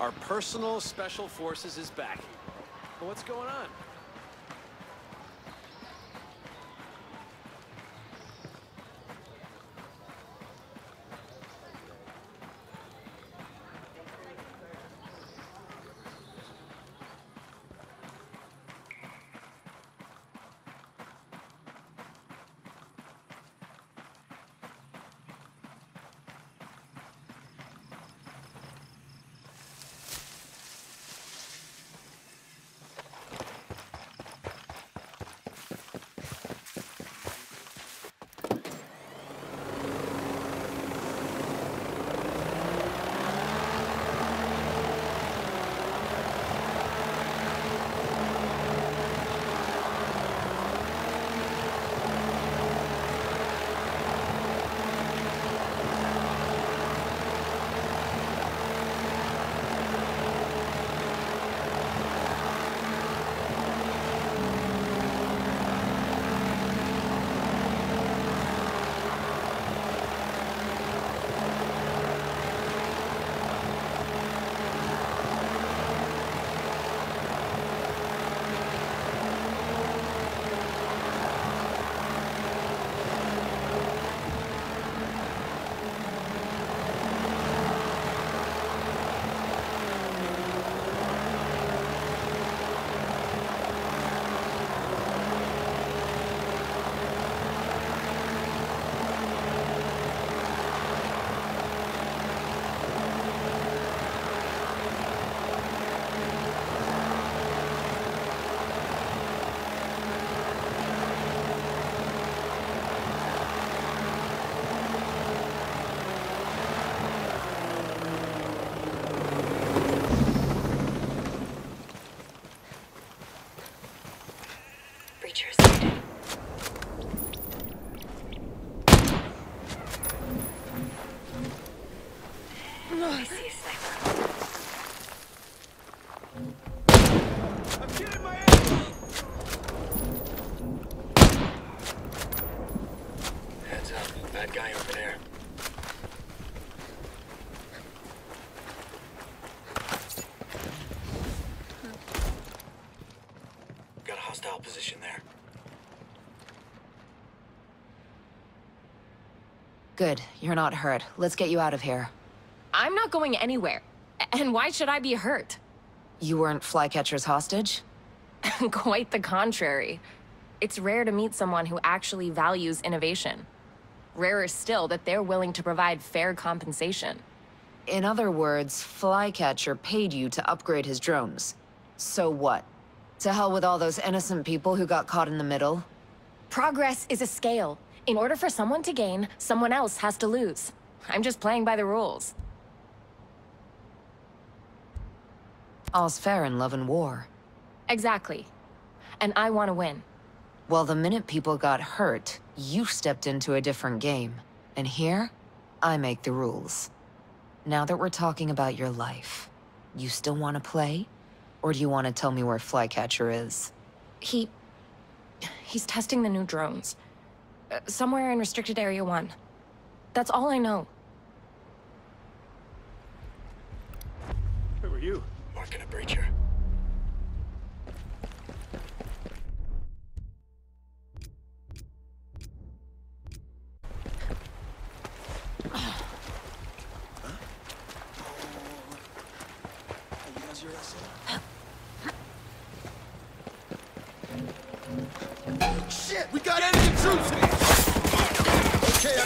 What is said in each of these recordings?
Our personal special forces is back. What's going on? Good. You're not hurt. Let's get you out of here. I'm not going anywhere. And why should I be hurt? You weren't Flycatcher's hostage? Quite the contrary. It's rare to meet someone who actually values innovation. Rarer still that they're willing to provide fair compensation. In other words, Flycatcher paid you to upgrade his drones. So what? To hell with all those innocent people who got caught in the middle. Progress is a scale. In order for someone to gain, someone else has to lose. I'm just playing by the rules. All's fair in love and war. Exactly. And I want to win. Well, the minute people got hurt, you stepped into a different game. And here, I make the rules. Now that we're talking about your life, you still want to play? Or do you want to tell me where Flycatcher is? He's testing the new drones. Somewhere in Restricted Area 1. That's all I know. Who are you? Marking a breacher. Shit, we got enemy troops! Okay,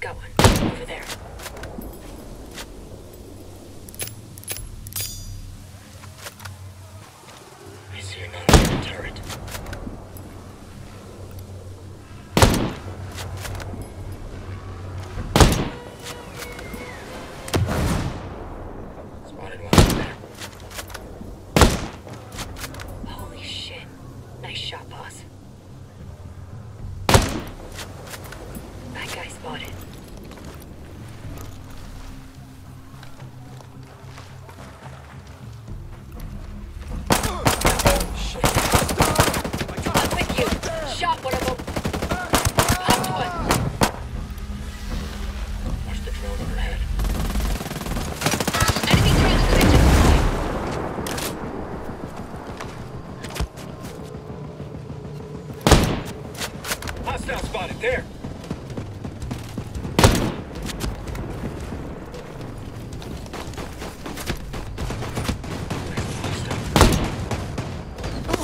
Got one. Over there. I see another in the turret. Spotted one over there. Holy shit. Nice shot, boss. That guy spotted. Spotted there.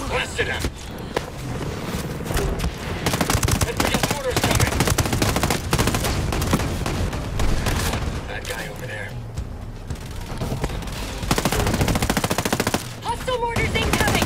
Blasted him. Advanced orders coming. That guy over there. Hostile mortars incoming.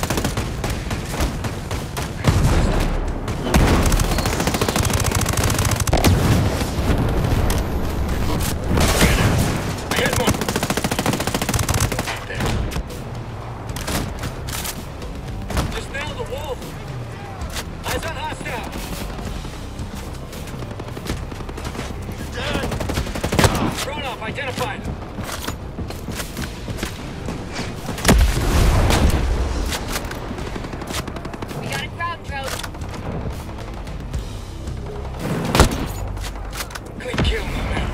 Identified. We got a ground drone. Good kill, my man.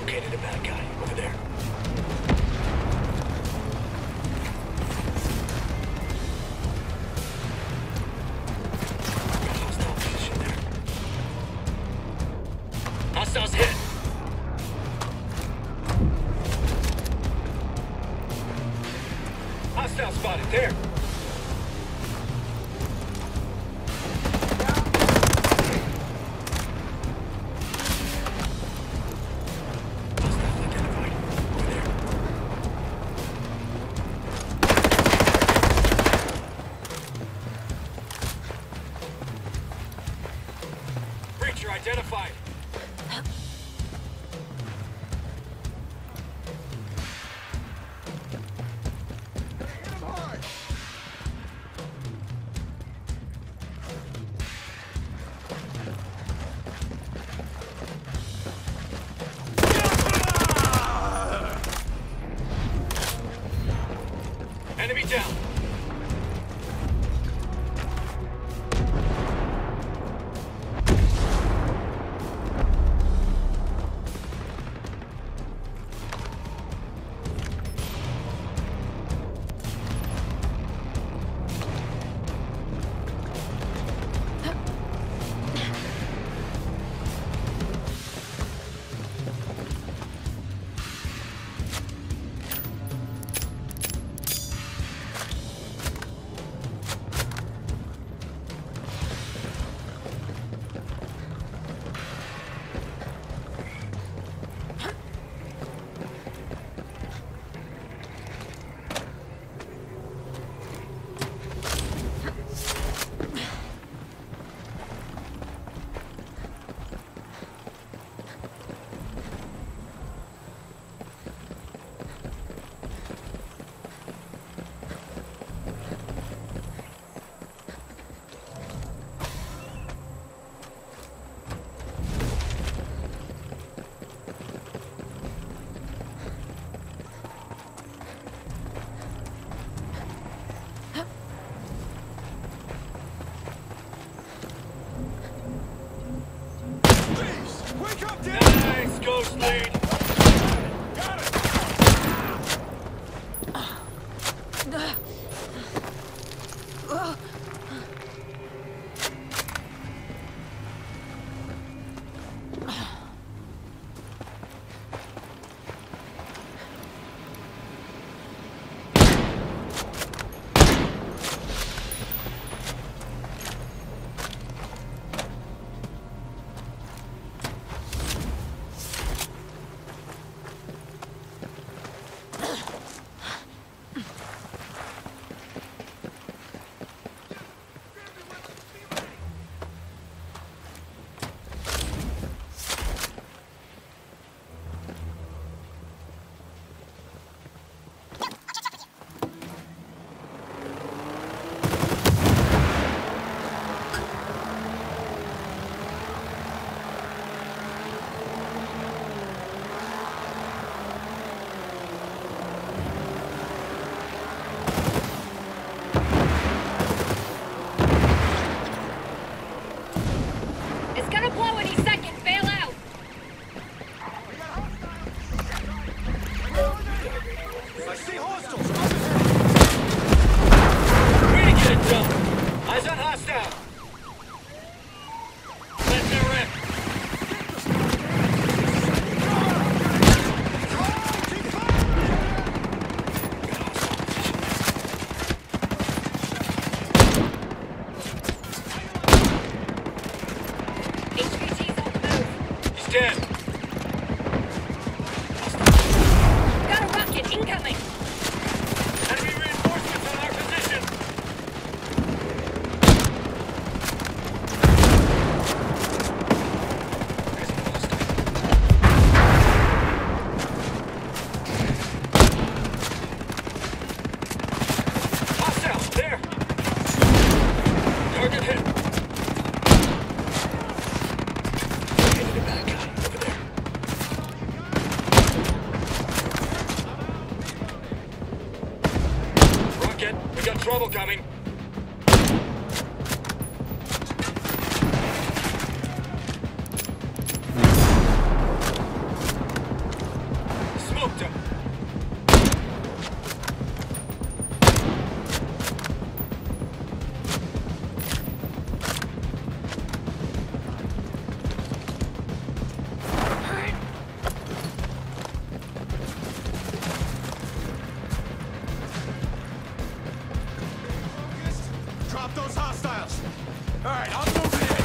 Located a bad guy over there. Hostiles hit. Hostile spotted there. Hostile identified. Over there. Breacher identified. Enemy down. Sergeant. We got trouble coming. Smoked him. Those hostiles. All right, I'm moving in.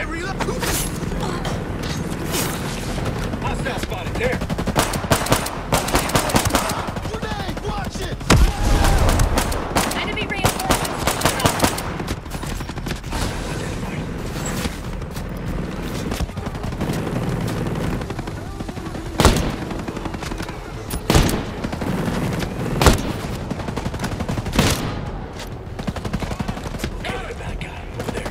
Okay, reload! Hostile spotted there! Grenade! Watch it! Enemy reinforcements! Enemy bad guy over there.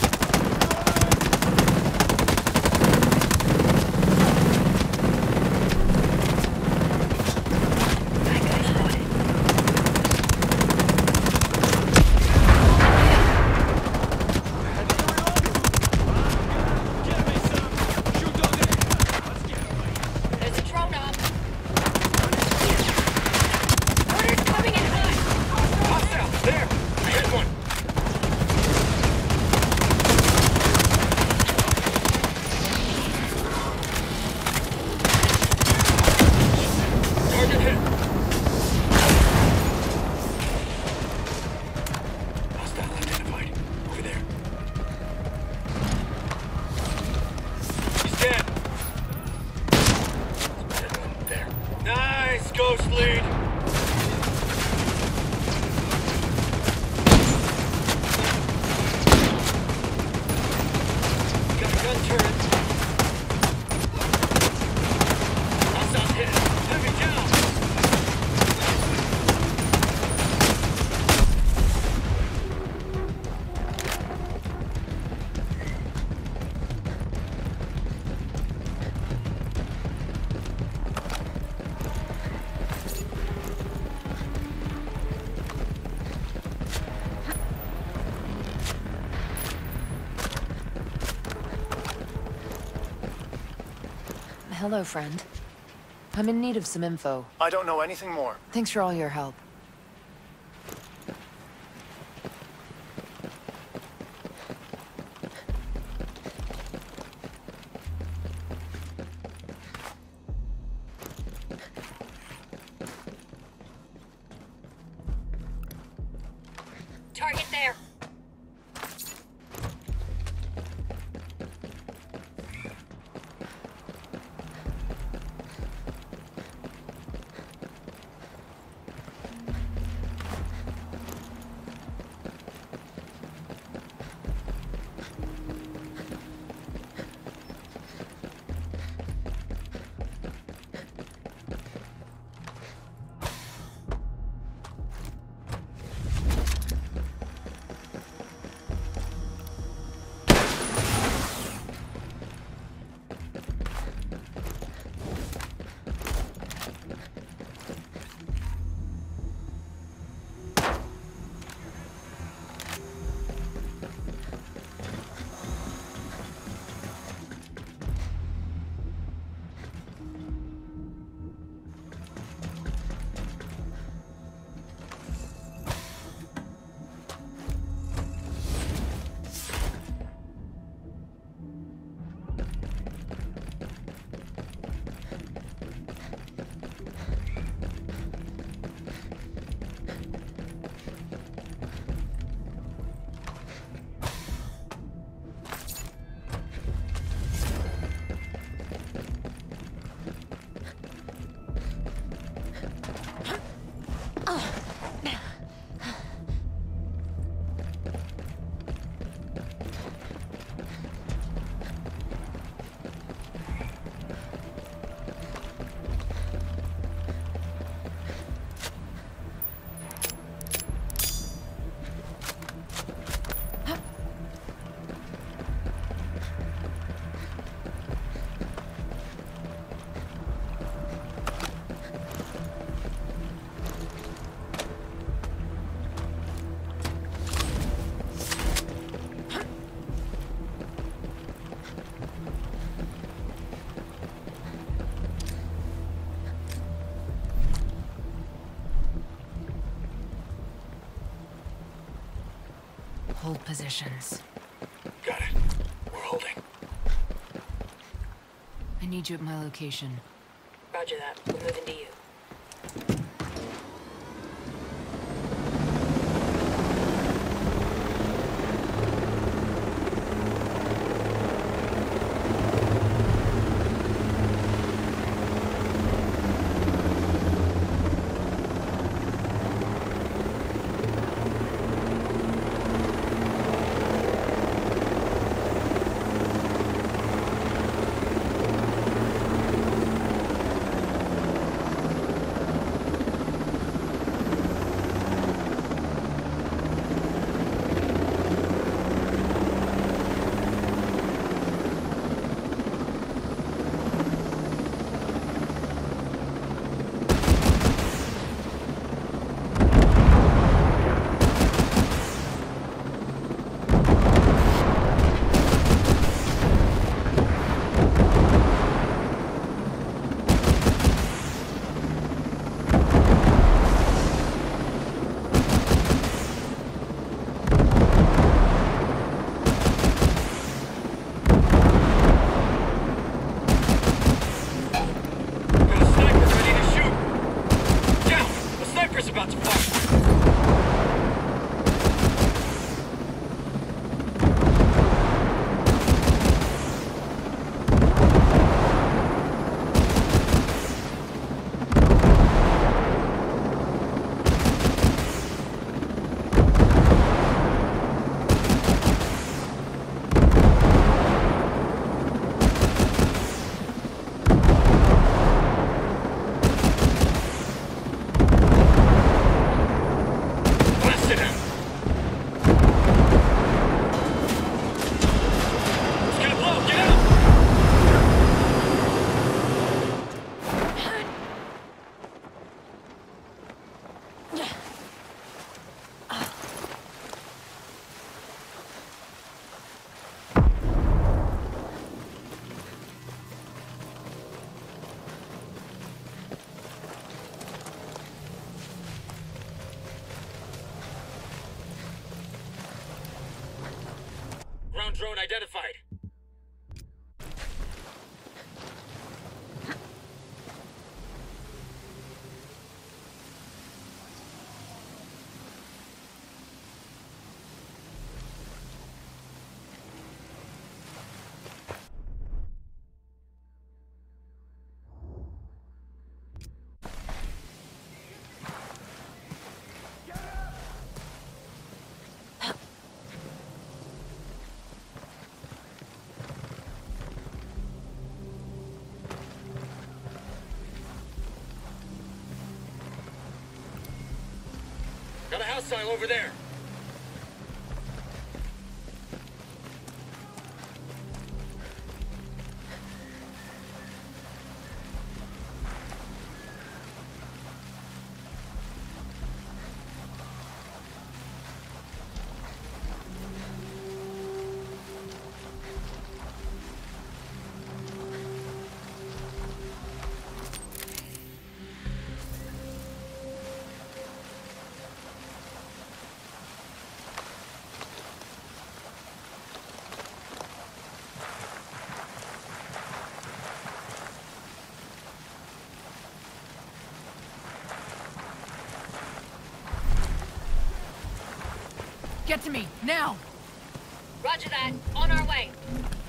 Hello, friend. I'm in need of some info. I don't know anything more. Thanks for all your help. Target there. Hold positions. Got it. We're holding. I need you at my location. Roger that. We'll move into you. Ground drone identified. Got a hostile over there. Get to me, now! Roger that. On our way.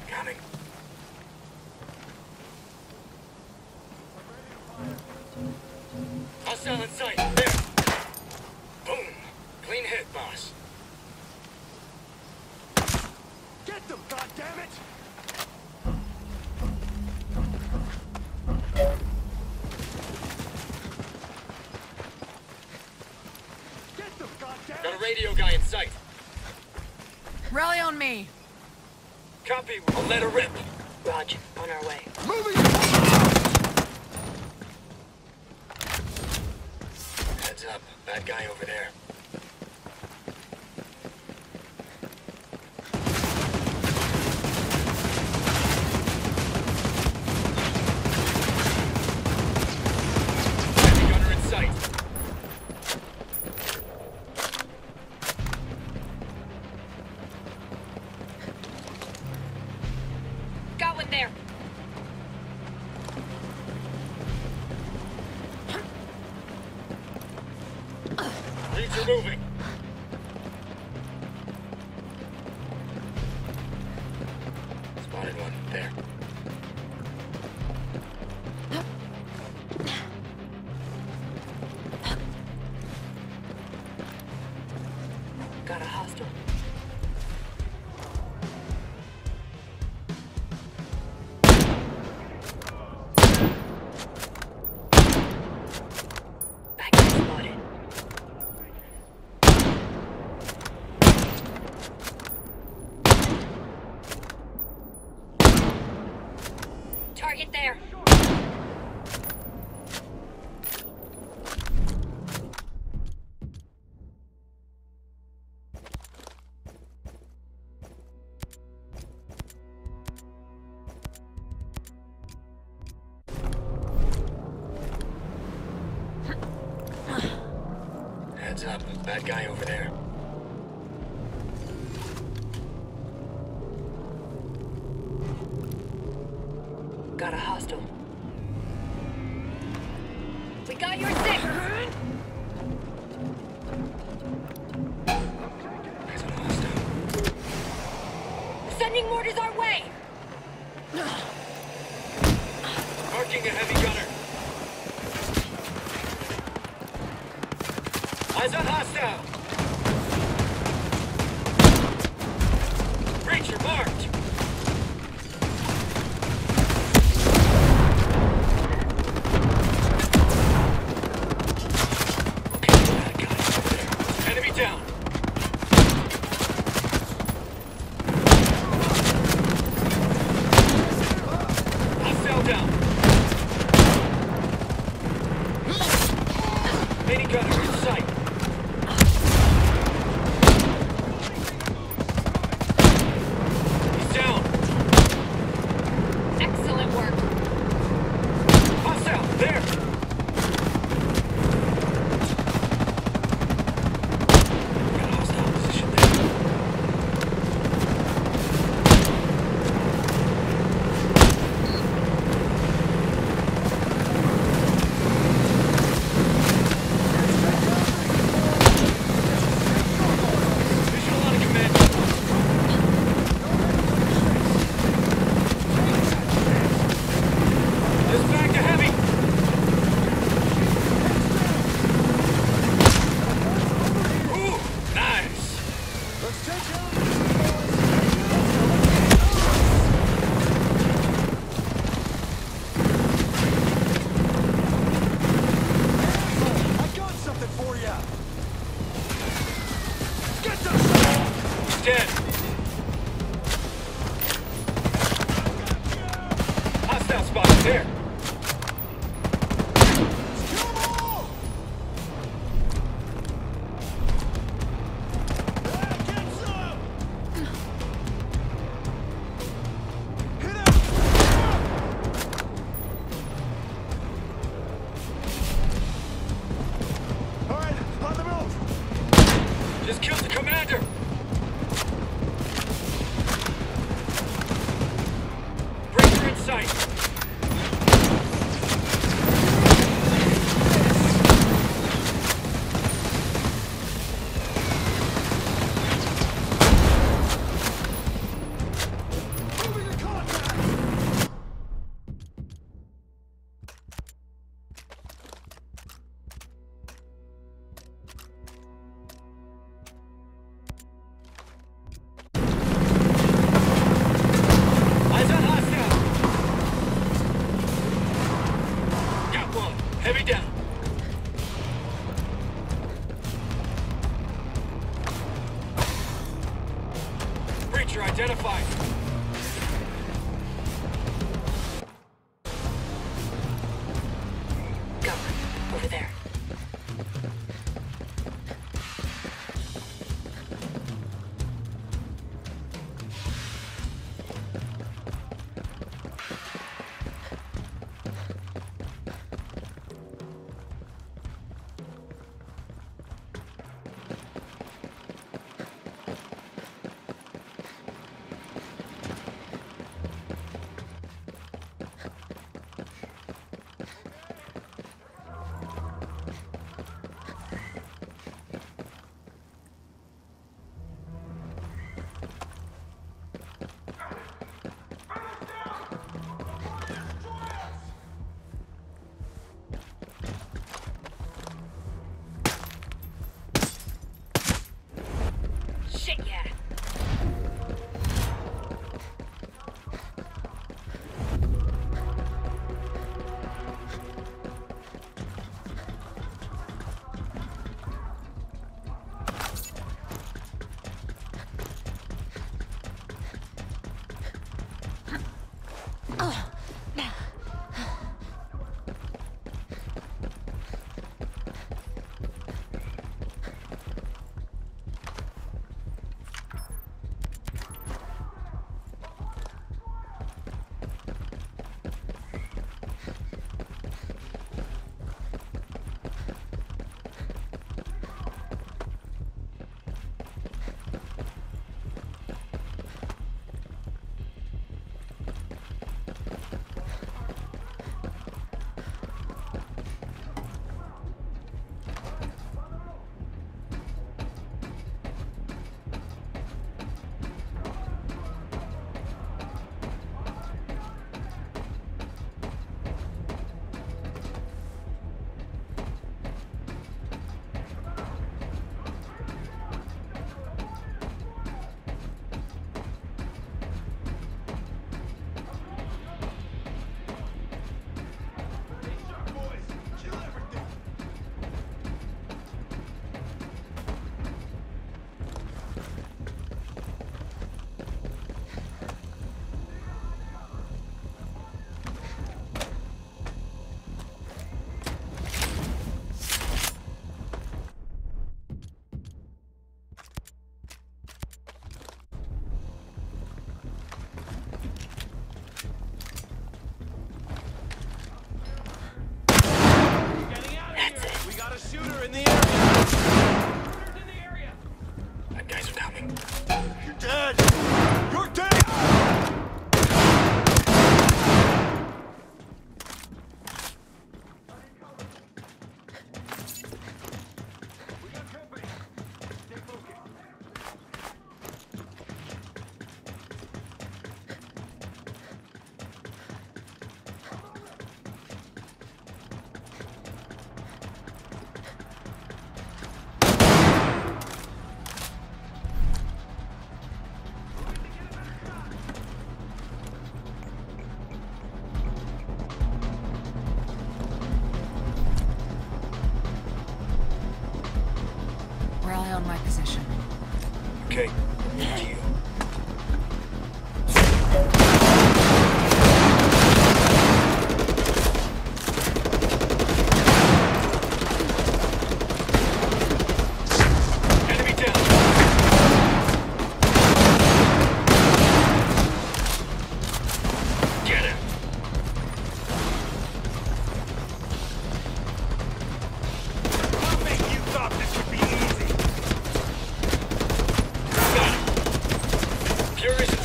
Coming. Hostile in sight. There. Boom. Clean hit, boss. Get them, goddammit! Get them, goddammit! Got a radio guy in sight. Rally on me. Copy. We'll let her rip. Roger. On our way. Moving! Heads up. Bad guy over there. Moving. Spotted one there. Got a hostile. Target there. Heads up, bad guy over there. Got a hostile. We got your six! There's a hostile. Sending mortars our way! Marking a heavy gunner. Eyes on hostile! Breacher marked! spot is here. Just killed the commander! Breaker in sight! Heavy down. Breacher identified. Go. Over there.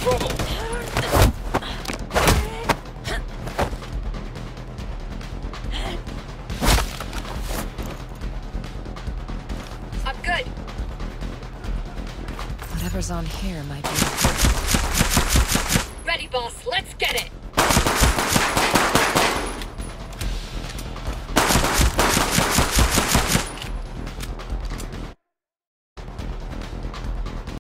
trouble. I'm good. Whatever's on here might be... Ready, boss. Let's get it.